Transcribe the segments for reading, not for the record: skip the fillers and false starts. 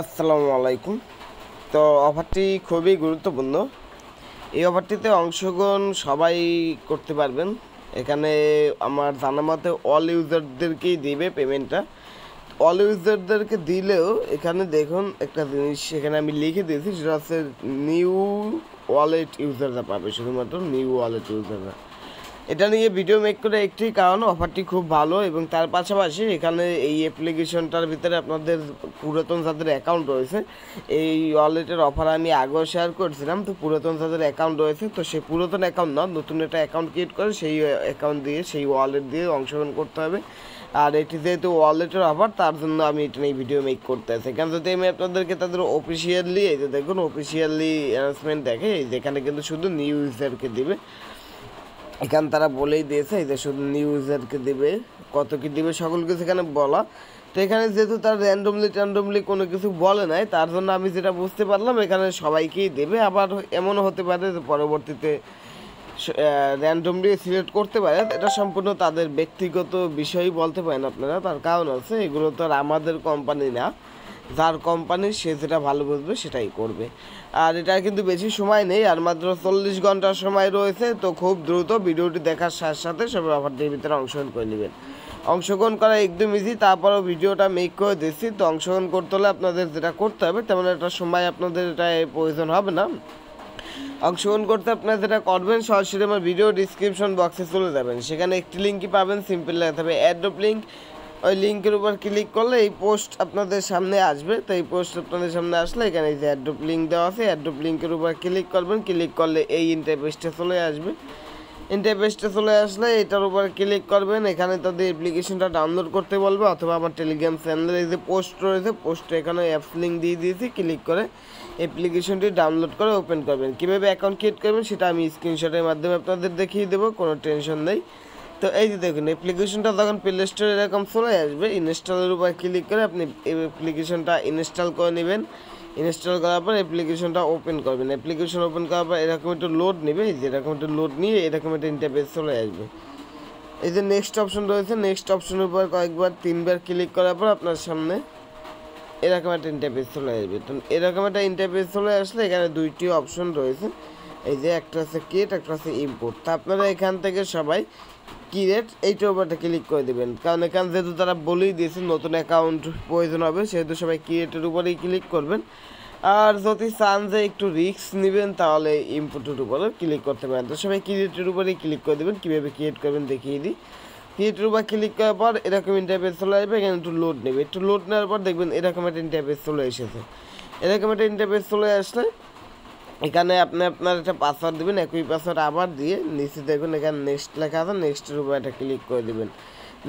আসসালামু আলাইকুম। তো অফারটি খুবই গুরুত্বপূর্ণ, এই অফারটিতে অংশগ্রহণ সবাই করতে পারবেন। এখানে আমার জানা মতে অল ইউজারদেরকেই দিবে পেমেন্টটা। অল ইউজারদেরকে দিলেও এখানে দেখুন একটা জিনিস এখানে আমি লিখে দিয়েছি, সেটা হচ্ছে নিউ ওয়ালেট ইউজাররা পাবে, শুধুমাত্র নিউ ওয়ালেট ইউজাররা। এটা নিয়ে ভিডিও মেক করে একটি কারণ অফারটি খুব ভালো, এবং তার পাশাপাশি এখানে এই অ্যাপ্লিকেশনটার ভিতরে আপনাদের পুরাতন যাদের অ্যাকাউন্ট রয়েছে, এই ওয়ালেটের অফার আমি আগেও শেয়ার করছিলাম। তো পুরাতন যাদের অ্যাকাউন্ট রয়েছে, তো সেই পুরাতন অ্যাকাউন্ট না, নতুন একটা অ্যাকাউন্ট ক্রিয়েট করে সেই অ্যাকাউন্ট দিয়ে সেই ওয়ালেট দিয়ে অংশগ্রহণ করতে হবে। আর এটি যেহেতু ওয়ালেটের অফার, তার জন্য আমি এটা নিয়ে ভিডিও মেক করতে আসি। কারণ যদি আমি আপনাদেরকে তাদের অফিসিয়ালি, এই যে দেখুন অফিসিয়ালি অ্যানাউন্সমেন্ট দেখে, এই যেখানে কিন্তু শুধু নিউ ইউজারকে দেবে, এখান তারা বলেই দিয়েছে এই যে শুধু নিউ ইউজারকে দেবে, কত কী দেবে সকল কিছু এখানে বলা। তো এখানে যেহেতু তারা র্যান্ডমলি কোনো কিছু বলে নাই, তার জন্য আমি যেটা বুঝতে পারলাম এখানে সবাইকেই দেবে। আবার এমনও হতে পারে যে পরবর্তীতে র্যান্ডমলি সিলেক্ট করতে পারে, এটা সম্পূর্ণ তাদের ব্যক্তিগত বিষয়ই বলতে পারেন আপনারা। তার কারণ আছে এগুলো তো আর আমাদের কোম্পানি না, যার কোম্পানি সে যেটা ভালো বুঝবে সেটাই করবে। আর এটা কিন্তু বেশি সময় নেই, আর মাত্র 40 ঘন্টার সময় রয়েছে। তো খুব দ্রুত ভিডিওটি দেখার সাথে সাথে সবাই অফারটির ভিতরে অংশগ্রহণ করে নেবেন। অংশগ্রহণ করা একদম ইজি, তারপরেও ভিডিওটা মেক করে দিচ্ছি। তো অংশগ্রহণ করতে হলে আপনাদের যেটা করতে হবে, তেমন একটা সময় আপনাদের এটা প্রয়োজন হবে না। অংশগ্রহণ করতে আপনারা যেটা করবেন, সরাসরি আমার ভিডিও ডিসক্রিপশন বক্সে চলে যাবেন, সেখানে একটি লিঙ্কই পাবেন, সিম্পল লেখা হবে অ্যাড্রপ লিঙ্ক। ওই লিঙ্কের উপর ক্লিক করলে এই পোস্ট আপনাদের সামনে আসবে। তো এই পোস্ট আপনাদের সামনে আসলে এখানে যে অ্যাড্রপ লিঙ্ক দেওয়া আছে, অ্যাড্রপ লিঙ্কের উপর ক্লিক করবেন। ক্লিক করলে এই ইন্টারফেসটা চলে আসবে। ইন্টারফেসটা চলে আসলে এটার উপর ক্লিক করবেন। এখানে তাদের অ্যাপ্লিকেশনটা ডাউনলোড করতে বলবে, অথবা আমার টেলিগ্রাম চ্যানেলে যে পোস্ট রয়েছে, পোস্টে এখানে অ্যাপস লিঙ্ক দিয়ে দিয়েছি। ক্লিক করে অ্যাপ্লিকেশনটি ডাউনলোড করে ওপেন করবেন। কীভাবে অ্যাকাউন্ট ক্রিয়েট করবেন সেটা আমি স্ক্রিনশটের মাধ্যমে আপনাদের দেখিয়ে দেবো, কোনো টেনশন নেই। তো এই যে দেখুন অ্যাপ্লিকেশনটা যখন প্লে স্টোরে এরকম চলে আসবে, ইনস্টলের উপর ক্লিক করে আপনি অ্যাপ্লিকেশনটা ইনস্টল করে নেবেন। ইনস্টল করার পর অ্যাপ্লিকেশনটা ওপেন করবেন। অ্যাপ্লিকেশন ওপেন করার পর এরকম একটু লোড নেবে, এরকম একটু লোড নিয়ে এরকম একটা ইন্টারফেস চলে আসবে। এই যে নেক্সট অপশন রয়েছে, নেক্সট অপশনের উপর তিনবার ক্লিক করার পর আপনার সামনে এরকম একটা ইন্টারফেস চলে আসবে। তো এরকম একটা ইন্টারফেস চলে আসলে এখানে দুইটি অপশন রয়েছে, এই যে একটা হচ্ছে ক্রিয়েট, একটা হচ্ছে ইম্পোর্ট। তা আপনারা এখান থেকে সবাই ক্রিয়েট এইটার উপরটা ক্লিক করে দেবেন, কারণ এখানে যেহেতু তারা বলেই দিয়েছে নতুন অ্যাকাউন্ট প্রয়োজন হবে, সেহেতু সবাই ক্রিয়েটের উপরেই ক্লিক করবেন। আর যদি চান যে একটু রিস্ক নেবেন, তাহলে ইম্পোর্টের উপরে ক্লিক করতে পারেন। তো সবাই ক্রিয়েটের উপরেই ক্লিক করে দেবেন। কীভাবে ক্রিয়েট করবেন দেখিয়ে দিই। ক্রিয়েটের উপর ক্লিক করার পর এরকম ইন্টারফেস চলে আসবে, এখানে একটু লোড নেবে। একটু লোড নেওয়ার পর দেখবেন এরকম একটা ইন্টারফেস চলে এসেছে। এরকম একটা ইন্টারফেস চলে আসলে এখানে আপনি আপনার একটা পাসওয়ার্ড দেবেন, একই পাসওয়ার্ড আবার দিয়ে নিচে দেখুন এখানে নেক্সট লেখা আছে, নেক্সটের উপর একটা ক্লিক করে দেবেন।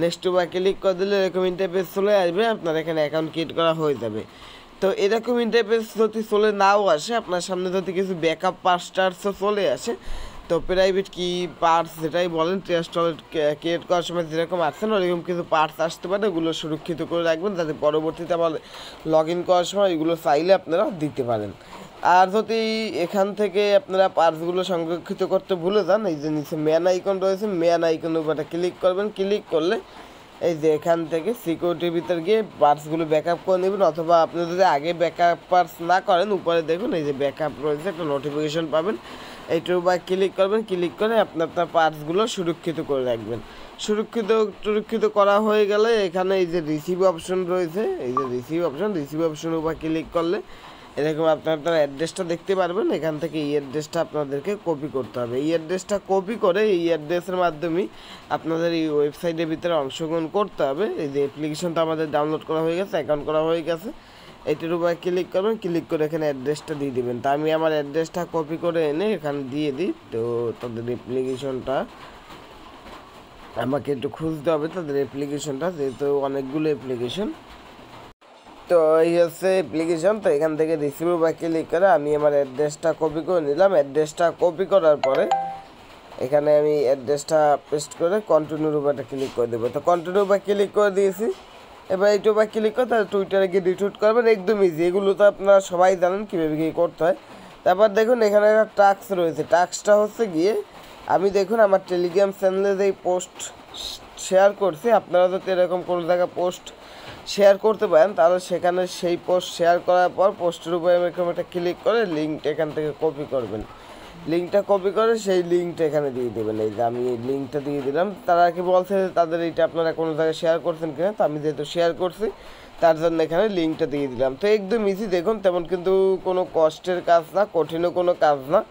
নেক্সট উপর ক্লিক করে দিলে এরকম ইন্টারফেস চলে আসবে, আপনার এখানে অ্যাকাউন্ট ক্রিয়েট করা হয়ে যাবে। তো এরকম ইন্টারফেস যদি চলে নাও আসে, আপনার সামনে যদি কিছু ব্যাকআপ পার্স টার্সও চলে আসে, তো প্রাইভেট কি পার্স যেটাই বলেন, টেস্ট ওয়ালেট ক্রিয়েট করার সময় যেরকম আসছেন ওরকম কিছু পার্স আসতে পারে, ওগুলো সুরক্ষিত করে রাখবেন, যাতে পরবর্তীতে আবার লগ ইন করার সময় এগুলো চাইলে আপনারা দিতে পারেন। আর যদি এখান থেকে আপনারা পার্সগুলো সংরক্ষিত করতে ভুলে যান, এই যে নিচে ম্যান আইকন রয়েছে, ম্যান আইকনের উপরটা ক্লিক করবেন। ক্লিক করলে এই যে এখান থেকে সিকিউরিটির ভিতরে গিয়ে পার্সগুলো ব্যাকআপ করে নেবেন, অথবা আপনি যদি আগে ব্যাকআপ পার্স না করেন, উপরে দেখুন এই যে ব্যাকআপ রয়েছে, একটা নোটিফিকেশন পাবেন, এইটার উপর ক্লিক করবেন। ক্লিক করে আপনি আপনার পার্সগুলো সুরক্ষিত করে রাখবেন। সুরক্ষিত করা হয়ে গেলে এখানে এই যে রিসিভ অপশন রয়েছে, এই যে রিসিভ অপশনের উপর ক্লিক করলে এরকম আপনার অ্যাড্রেসটা দেখতে পারবেন। এখান থেকে এই অ্যাড্রেসটা আপনাদেরকে কপি করতে হবে। এই অ্যাড্রেসটা কপি করে এই অ্যাড্রেসের মাধ্যমে আপনাদের এই ওয়েবসাইটের ভিতরে অংশগ্রহণ করতে হবে। এই যে অ্যাপ্লিকেশনটা আমাদের ডাউনলোড করা হয়ে গেছে, অ্যাকাউন্ট করা হয়ে গেছে, এটির উপর ক্লিক করবেন। ক্লিক করে এখানে অ্যাড্রেসটা দিয়ে দেবেন। তা আমি আমার অ্যাড্রেসটা কপি করে এনে এখানে দিয়ে দিই। তো তাদের অ্যাপ্লিকেশনটা আমাকে একটু খুঁজতে হবে, তাদের অ্যাপ্লিকেশনটা যেহেতু অনেকগুলো অ্যাপ্লিকেশন। তো এই হচ্ছে অ্যাপ্লিকেশন। তো এখান থেকে রিসিভ বা ক্লিক করে আমি আমার অ্যাড্রেসটা কপি করে নিলাম। অ্যাড্রেসটা কপি করার পরে এখানে আমি অ্যাড্রেসটা পেস্ট করে কন্টিনিউর উপরটা ক্লিক করে দেবো। তো কন্টিনিউ বা ক্লিক করে দিয়েছি। এবার এইটু বা ক্লিক করে তাহলে টুইটারে গিয়ে রিটুইট করবেন, একদম ইজি। এগুলো তো আপনারা সবাই জানেন কীভাবে কী করতে হয়। তারপর দেখুন এখানে একটা টাস্ক রয়েছে, টাস্কটা হচ্ছে গিয়ে আমি দেখুন আমার টেলিগ্রাম চ্যানেলে যে পোস্ট শেয়ার করছি, আপনারা যদি এরকম কোনো জায়গায় পোস্ট শেয়ার করতে পারেন, তাহলে সেখানে সেই পোস্ট শেয়ার করার পর পোস্টের উপরে এরকম একটা ক্লিক করে লিঙ্কটা এখান থেকে কপি করবেন। লিঙ্কটা কপি করে সেই লিঙ্কটা এখানে দিয়ে দেবেন। এই যে আমি এই লিঙ্কটা দিয়ে দিলাম। তারা কি বলছে তাদের এইটা আপনারা কোনো জায়গায় শেয়ার করছেন কিনা, তো আমি যেহেতু শেয়ার করছি তার জন্য এখানে লিঙ্কটা দিয়ে দিলাম। তো একদম ইজি, দেখুন তেমন কিন্তু কোনো কষ্টের কাজ না, কঠিনও কোনো কাজ না।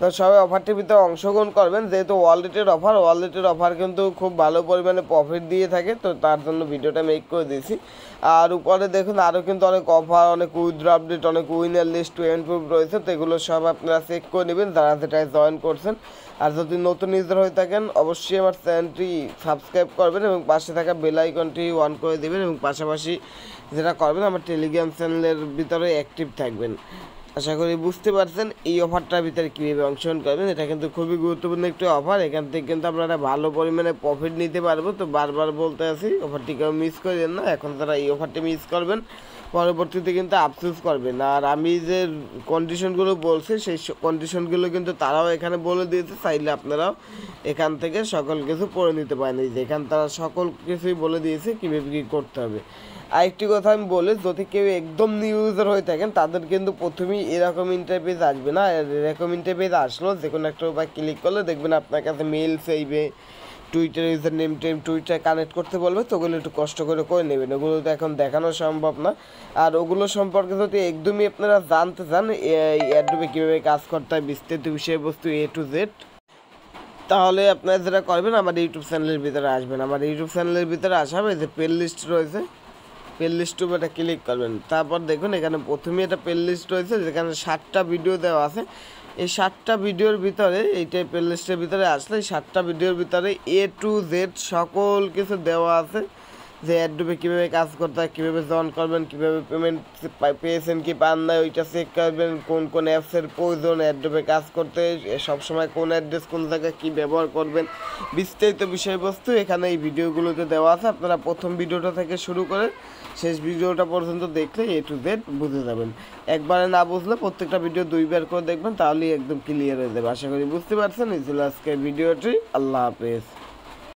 তো সবাই অফারটির ভিতরে অংশগ্রহণ করবেন, যেহেতু ওয়ালেটের অফার। ওয়ালেটের অফার কিন্তু খুব ভালো পরিমাণে প্রফিট দিয়ে থাকে, তো তার জন্য ভিডিওটা মেক করে দিয়েছি। আর উপরে দেখুন আরও কিন্তু অনেক অফার, অনেক উইথড্র আপডেট, অনেক উইনার লিস্ট, ট্রেন্ড প্রুফ রয়েছে, তো এগুলো সব আপনারা চেক করে নেবেন যারা যেটায় জয়েন করছেন। আর যদি নতুন ইউজার হয়ে থাকেন অবশ্যই আমার চ্যানেলটি সাবস্ক্রাইব করবেন এবং পাশে থাকা বেল আইকনটি অন করে দেবেন, এবং পাশাপাশি যেটা করবেন আমার টেলিগ্রাম চ্যানেলের ভিতরে অ্যাক্টিভ থাকবেন। আশা করি বুঝতে পারছেন এই অফারটার ভিতরে কীভাবে অংশগ্রহণ করবেন। এটা কিন্তু খুবই গুরুত্বপূর্ণ একটি অফার, এখান থেকে কিন্তু আপনারা ভালো পরিমাণে প্রফিট নিতে পারবো। তো বারবার বলতে আসি অফারটিকেও মিস করবেন না। এখন তারা এই অফারটি মিস করবেন, পরবর্তীতে কিন্তু আফসোস করবেন। আর আমি যে কন্ডিশনগুলো বলছি সেই কন্ডিশনগুলো কিন্তু তারাও এখানে বলে দিয়েছে, চাইলে আপনারাও এখান থেকে সকল কিছু পড়ে নিতে পারেন। এই যে এখান তারা সকল কিছুই বলে দিয়েছে কীভাবে কী করতে হবে। আরেকটি কথা আমি বলি, যদি কেউ একদম নিউ ইউজার হয়ে থাকেন তাদের কিন্তু প্রথমেই এরকম ইন্টারফেস আসবে না। এরকম ইন্টারফেস আসলো যে কোনো একটা উপায় ক্লিক করলে দেখবেন আপনার কাছে মেল চাইবে, টুইটার ইউজার নেম টেম টুইটার কানেক্ট করতে বলবে, তো ওগুলো একটু কষ্ট করে নেবেন, ওগুলো তো এখন দেখানো সম্ভব না। আর ওগুলো সম্পর্কে যদি একদমই আপনারা জানতে চান এই অ্যাডোবে কীভাবে কাজ করতে হয় বিস্তারিত বিষয়বস্তু এ টু জেড, তাহলে আপনারা যেটা করবেন আমার ইউটিউব চ্যানেলের ভিতরে আসবেন। আমার ইউটিউব চ্যানেলের ভিতরে আসা হবে যে প্লে লিস্ট রয়েছে, প্লে লিস্ট উপরে ক্লিক করবেন। তারপর দেখুন এখানে প্রথমে একটা প্লে লিস্ট রয়েছে যেখানে 7টা ভিডিও দেওয়া আছে। এই 7টা ভিডিওর ভিতরে এইটাই প্লে লিস্টের ভিতরে আসলে এই 7টা ভিডিওর ভিতরে এ টু জেড সকল কিছু দেওয়া আছে, যে অ্যাডোবে কীভাবে কাজ করতে হয়, কীভাবে জয়েন করবেন, কীভাবে পেমেন্ট পেয়েছেন কি পান না ওইটা চেক করবেন, কোন কোন অ্যাপসের প্রয়োজন অ্যাডোবে কাজ করতে, সবসময় কোন অ্যাড্রেস কোন জায়গায় কী ব্যবহার করবেন, বিস্তারিত বিষয়বস্তু এখানে এই ভিডিওগুলোতে দেওয়া আছে। আপনারা প্রথম ভিডিওটা থেকে শুরু করে শেষ ভিডিওটা পর্যন্ত দেখলে এ টু জেড বুঝে যাবেন। একবারে না বুঝলে প্রত্যেকটা ভিডিও দুইবার করে দেখবেন, তাহলেই একদম ক্লিয়ার হয়ে যাবে। আশা করি বুঝতে পারছেন। এই ছিল আজকের ভিডিওটি। আল্লাহ হাফেজ।